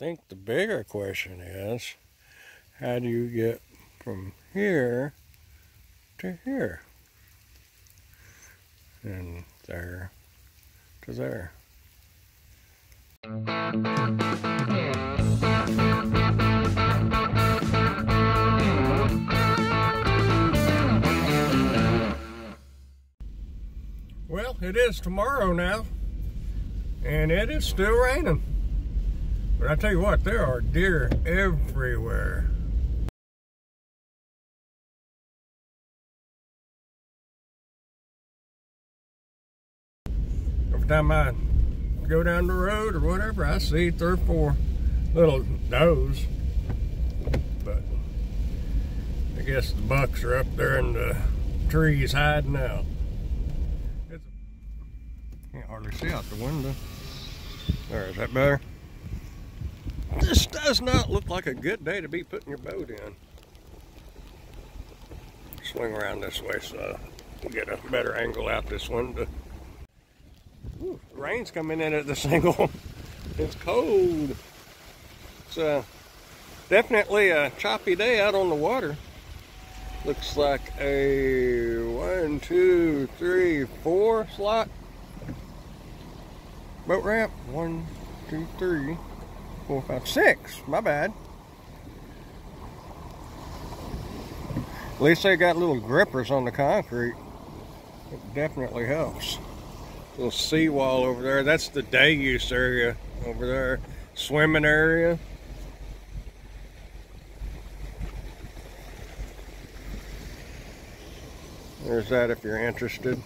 think the bigger question is, how do you get from here to here and there to there? Well, it is tomorrow now, and it is still raining. But I tell you what, there are deer everywhere. Every time I go down the road or whatever, I see 3 or 4 little does. But I guess the bucks are up there in the trees hiding out. Can't hardly see out the window. There, is that better? This does not look like a good day to be putting your boat in. Swing around this way so we'll get a better angle out this window. Ooh, rain's coming in at this angle. It's cold. It's definitely a choppy day out on the water. Looks like a 1, 2, 3, 4 slot. Boat ramp, 1, 2, 3, 4, 5, 6, my bad. At least they got little grippers on the concrete. It definitely helps. Little seawall over there, that's the day use area over there. Swimming area. There's that if you're interested.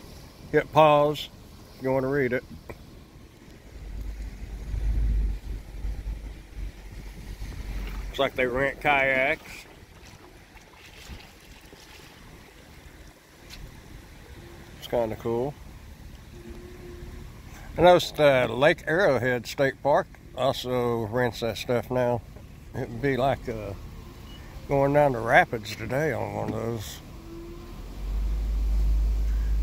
Hit pause if you want to read it. Looks like they rent kayaks. It's kind of cool. I noticed Lake Arrowhead State Park also rents that stuff now. It would be like going down the rapids today on one of those.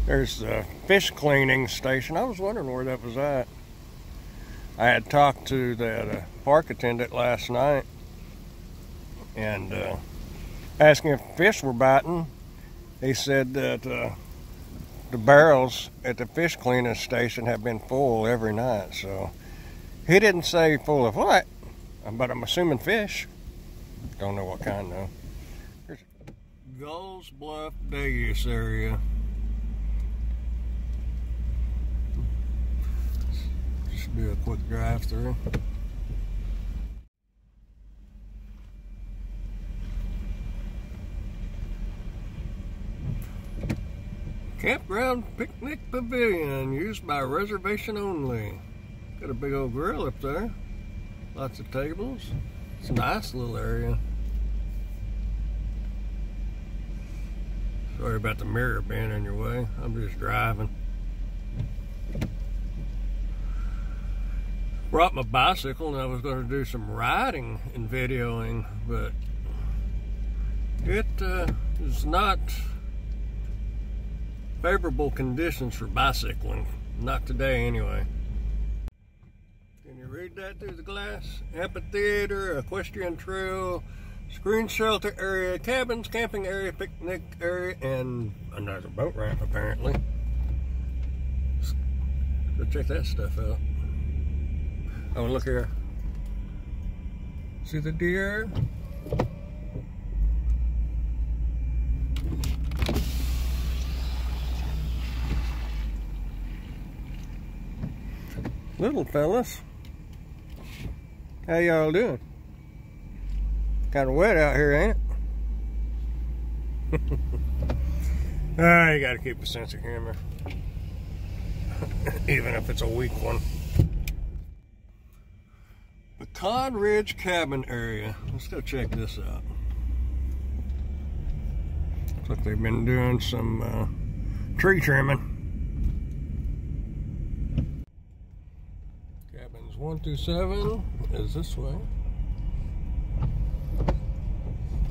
There's the fish cleaning station. I was wondering where that was at. I had talked to the park attendant last night and asking if fish were biting. He said that the barrels at the fish cleaning station have been full every night, so he didn't say full of what, but I'm assuming fish. Don't know what kind though. Here's Gulls Bluff day use area. Should be a quick drive through. Campground Picnic Pavilion, used by reservation only. Got a big old grill up there. Lots of tables. It's a nice little area. Sorry about the mirror being in your way. I'm just driving. Brought my bicycle and I was going to do some riding and videoing, but it is not favorable conditions for bicycling. Not today, anyway. Can you read that through the glass? Amphitheater, equestrian trail, screen shelter area, cabins, camping area, picnic area, and another boat ramp, apparently. Go check that stuff out. Oh, look here. See the deer? Little fellas, how y'all doing? Kind of wet out here, ain't it? Ah, you gotta keep a sense of humor, even if it's a weak one. The Cod Ridge cabin area. Let's go check this out. Looks like they've been doing some tree trimming. 1 through 7 is this way.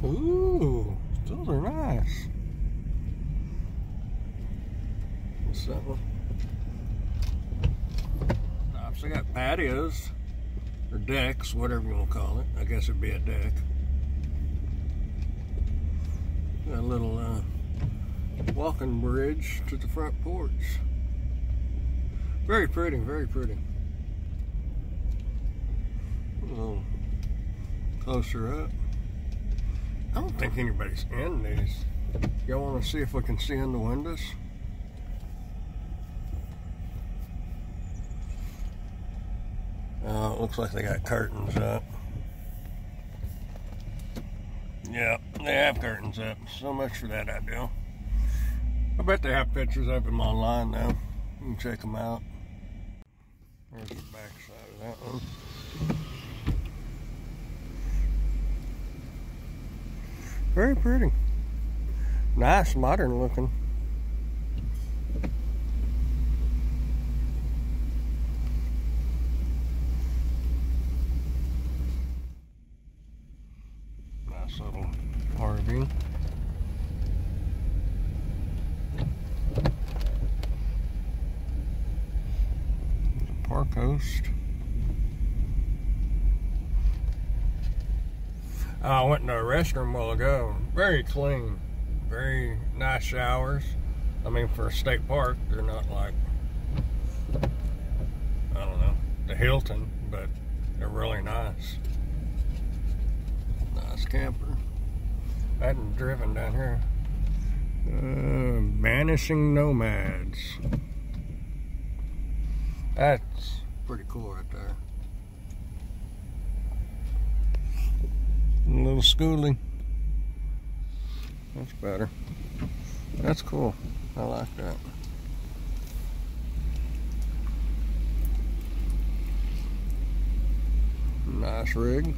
Ooh, those are nice. What's that one? Obviously got patios. or decks, whatever you want to call it. I guess it'd be a deck. Got a little walking bridge to the front porch. Very pretty, very pretty. A little closer up. I don't think anybody's in these. Y'all want to see if we can see in the windows? Oh, it looks like they got curtains up. Yeah, they have curtains up. So much for that idea. I bet they have pictures of them online now. You can check them out. There's the back side of that one. Very pretty. Nice, modern looking. Nice little RV. Park Coast. I went to a restroom a while ago. Very clean. Very nice showers. I mean, for a state park, they're not like, I don't know, the Hilton, but they're really nice. Nice camper. I hadn't driven down here. Vanishing Nomads. That's pretty cool right there. And a little schooling. That's better. That's cool. I like that. Nice rig.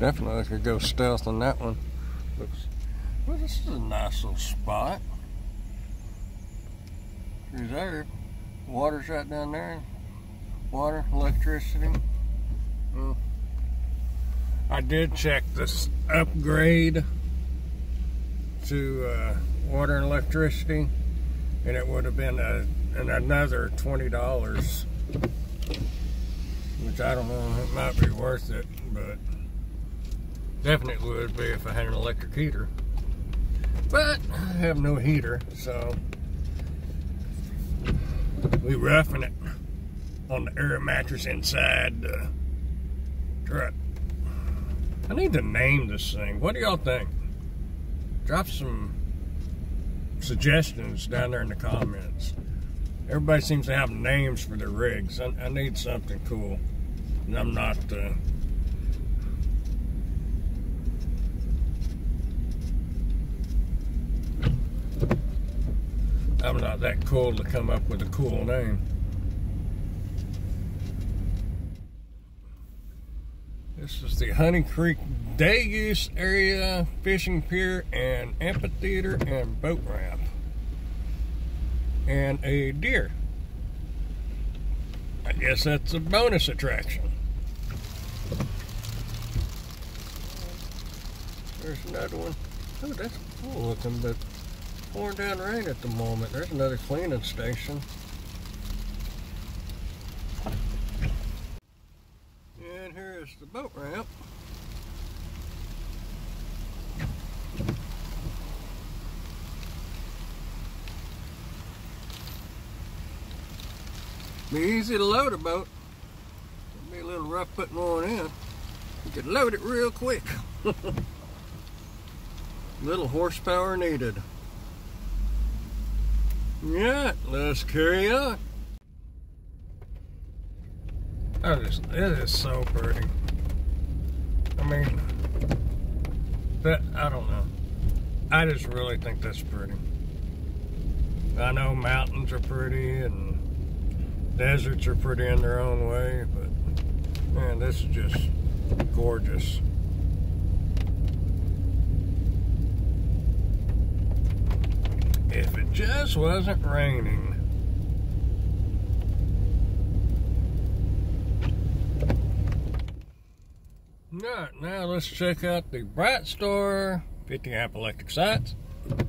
Definitely I could go stealth on that one. Looks, well, this is a nice little spot. Reserve. Water's right down there. Water, electricity. Well, I did check this upgrade to water and electricity, and it would have been another $20, which I don't know, it might be worth it, but definitely would be if I had an electric heater. But I have no heater, so we roughing it on the air mattress inside the truck. I need to name this thing. What do y'all think? Drop some suggestions down there in the comments. Everybody seems to have names for their rigs. I need something cool. And I'm not I'm not that cool to come up with a cool name. This is the Honey Creek day use area, fishing pier, and amphitheater, and boat ramp, and a deer. I guess that's a bonus attraction. There's another one. Oh, that's cool looking, but pouring down rain at the moment. There's another cleaning station. Here's the boat ramp. Be easy to load a boat. It'd be a little rough putting one in. You could load it real quick. Little horsepower needed. Yeah, let's carry on. Oh, it is so pretty. I mean, that, I don't know. I just really think that's pretty. I know mountains are pretty and deserts are pretty in their own way, but man, this is just gorgeous. If it just wasn't raining. Alright, now let's check out the Bright Store, 50 amp electric sites,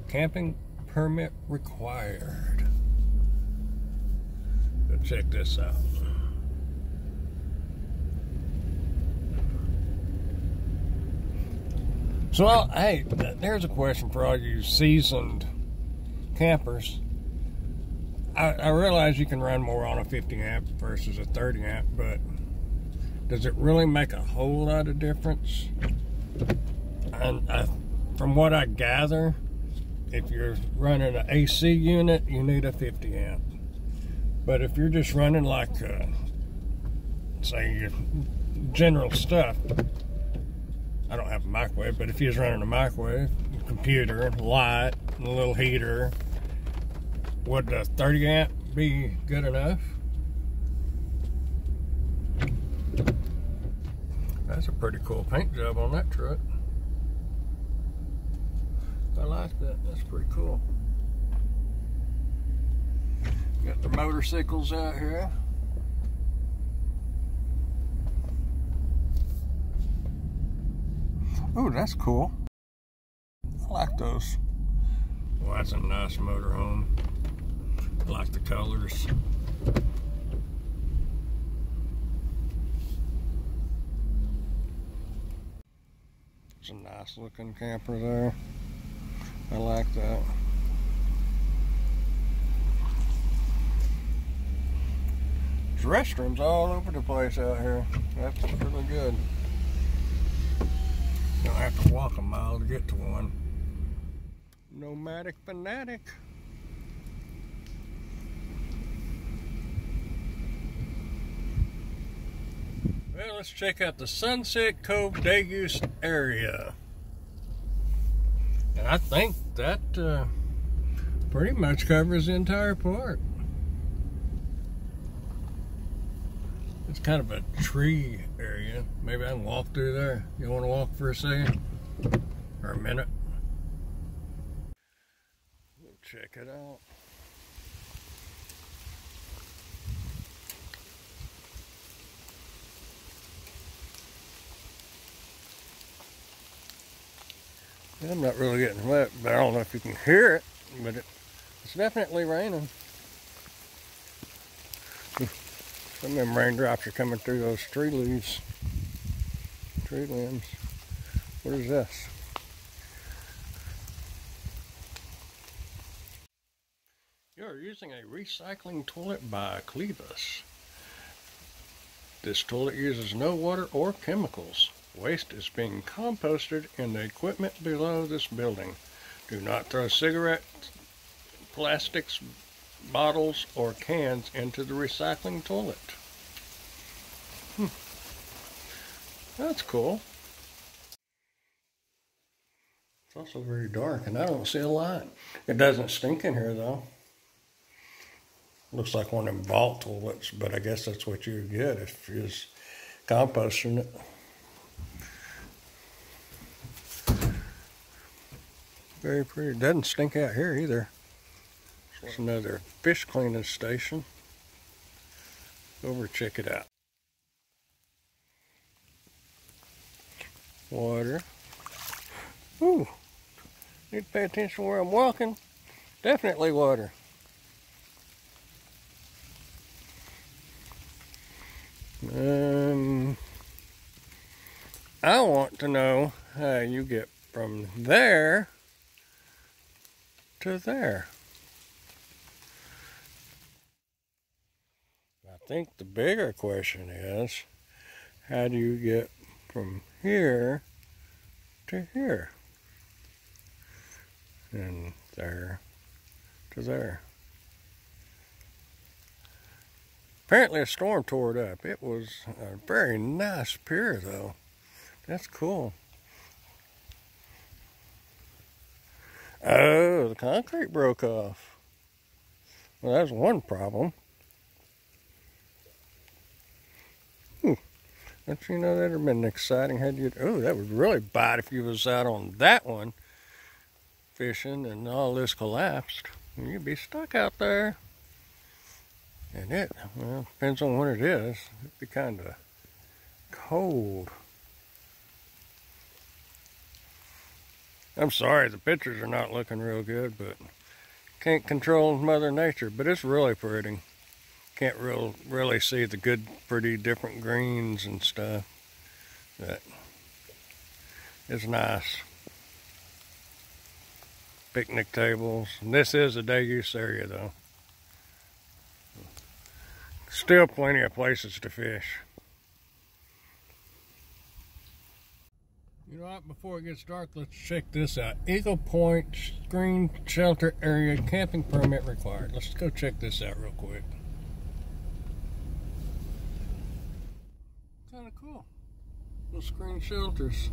camping permit required. Check this out. So, hey, there's a question for all you seasoned campers. I realize you can run more on a 50 amp versus a 30 amp, but does it really make a whole lot of difference? From what I gather, if you're running an AC unit, you need a 50 amp. But if you're just running like, say, your general stuff, I don't have a microwave, but if he was running a microwave, computer, light, and a little heater, would the 30 amp be good enough? That's a pretty cool paint job on that truck. I like that. That's pretty cool. Got the motorcycles out here. Oh, that's cool. I like those. Well, that's a nice motorhome. I like the colors. It's a nice looking camper there. I like that. There's restrooms all over the place out here. That's really good. Don't have to walk a mile to get to one. Nomadic fanatic. Well, let's check out the Sunset Cove day use area. And I think that pretty much covers the entire park. It's kind of a tree area. Maybe I can walk through there. You want to walk for a second? Or a minute? We'll check it out. I'm not really getting wet, but I don't know if you can hear it, but it's definitely raining. Some of them raindrops are coming through those tree leaves, tree limbs. What is this? You're using a recycling toilet by Cleetus. This toilet uses no water or chemicals. Waste is being composted in the equipment below this building. Do not throw cigarettes, plastics, bottles or cans into the recycling toilet. That's cool. It's also very dark and I don't see a light. It doesn't stink in here though. Looks like one of them vault toilets, but I guess that's what you get if you're just composting it. Very pretty. Doesn't stink out here either. There's another fish cleaning station. Over, check it out. Water. Ooh, need to pay attention where I'm walking. Definitely water. I want to know how you get from there to there. I think the bigger question is, how do you get from here to here? And there to there. Apparently a storm tore it up. It was a very nice pier though. That's cool. Oh, the concrete broke off. Well, that's one problem. Don't you know that'd have been exciting had you? Oh, that would really bite if you was out on that one fishing and all this collapsed. You'd be stuck out there. And it, well, depends on what it is. It'd be kind of cold. I'm sorry, the pictures are not looking real good, but can't control Mother Nature. But it's really pretty. Can't really see the good, pretty different greens and stuff, but it's nice. Picnic tables. And this is a day use area though. Still plenty of places to fish. You know what, before it gets dark, let's check this out. Eagle Point Green Shelter Area, camping permit required. Let's go check this out real quick. Kind of cool. Little screen shelters.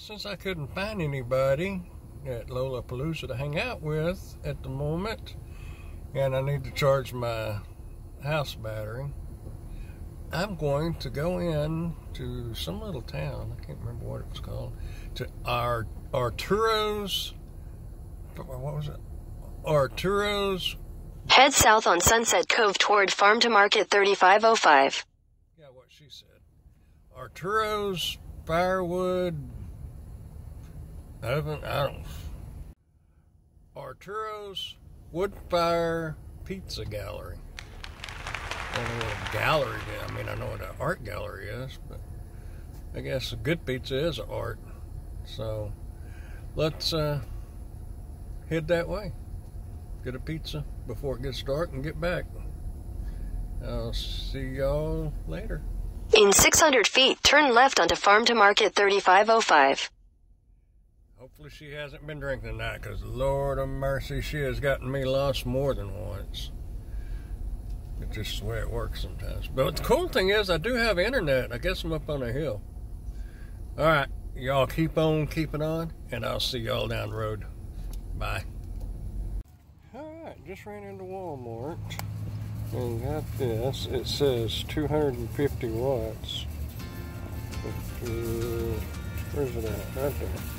Since I couldn't find anybody at Lola Palooza to hang out with at the moment, and I need to charge my house battery, I'm going to go in to some little town, I can't remember what it was called, to Arturo's, what was it? Arturo's. Head south on Sunset Cove toward Farm to Market 3505. Yeah, what she said. Arturo's Firewood Oven, I don't know. Arturo's Woodfire Pizza Gallery. I don't know what a gallery is. I mean, I know what an art gallery is, but I guess a good pizza is art. So let's head that way. Get a pizza before it gets dark and get back. I'll see y'all later. In 600 feet, turn left onto Farm to Market 3505. Hopefully she hasn't been drinking tonight, because Lord of mercy, she has gotten me lost more than once. It's just the way it works sometimes. But the cool thing is, I do have internet. I guess I'm up on a hill. All right, y'all keep on keeping on, and I'll see y'all down the road. Bye. All right, just ran into Walmart and got this. It says 250 watts. Where's it at? Right there.